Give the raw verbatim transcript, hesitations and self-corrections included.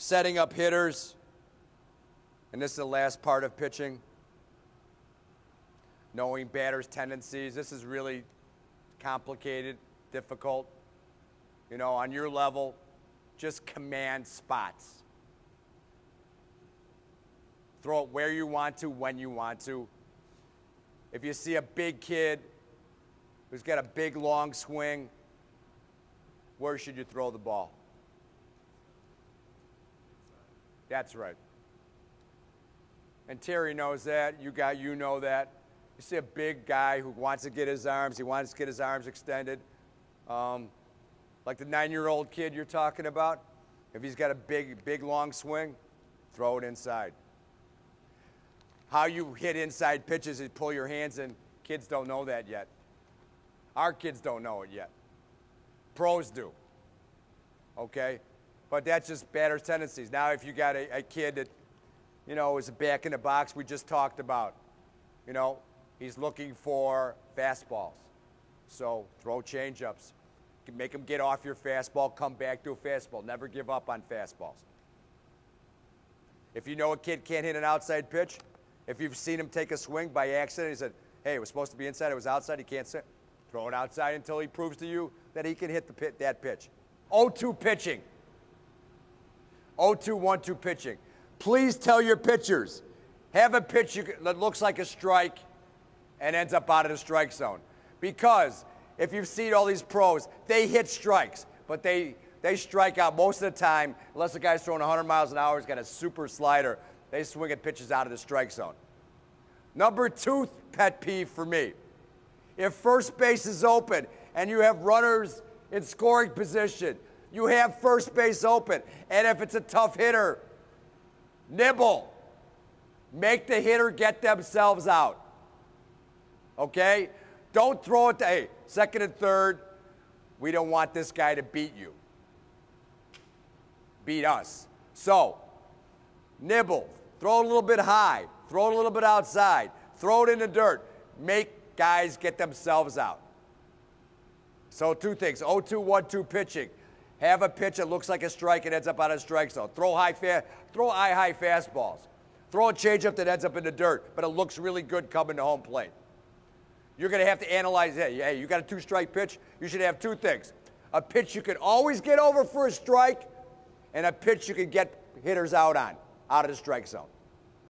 setting up hitters. And this is the last part of pitching. Knowing batters' tendencies. This is really complicated, difficult. You know, on your level, just command spots. Throw it where you want to, when you want to. If you see a big kid who's got a big, long swing, where should you throw the ball? That's right. And Terry knows that. You got, you know that. You see a big guy who wants to get his arms, he wants to get his arms extended. Um, like the nine-year-old kid you're talking about, if he's got a big, big, long swing, throw it inside. How you hit inside pitches is pull your hands in. Kids don't know that yet. Our kids don't know it yet. Pros do, okay? But that's just batter's tendencies. Now if you got a, a kid that, you know, is back in the box we just talked about, you know, he's looking for fastballs. So throw changeups. Make him get off your fastball, come back to a fastball. Never give up on fastballs. If you know a kid can't hit an outside pitch, if you've seen him take a swing by accident, he said, hey, it was supposed to be inside, it was outside, he can't sit. Throw it outside until he proves to you that he can hit the pit, that pitch. oh two pitching. oh two one two pitching. Please tell your pitchers, have a pitch that looks like a strike and ends up out of the strike zone. Because if you've seen all these pros, they hit strikes, but they, they strike out most of the time, unless the guy's throwing a hundred miles an hour, he's got a super slider. They swing at pitches out of the strike zone. Number two pet peeve for me. If first base is open and you have runners in scoring position, you have first base open, and if it's a tough hitter, nibble. Make the hitter get themselves out. Okay? Don't throw it to, hey, second and third, we don't want this guy to beat you. Beat us. So, nibble. Throw it a little bit high. Throw it a little bit outside. Throw it in the dirt. Make guys get themselves out. So two things. oh two one two pitching. Have a pitch that looks like a strike and ends up out of strike zone. Throw high, fa throw high, high fastballs. Throw a changeup that ends up in the dirt, but it looks really good coming to home plate. You're going to have to analyze that. Hey, you got a two-strike pitch? You should have two things. A pitch you can always get over for a strike, and a pitch you can get hitters out on, out of the strike zone.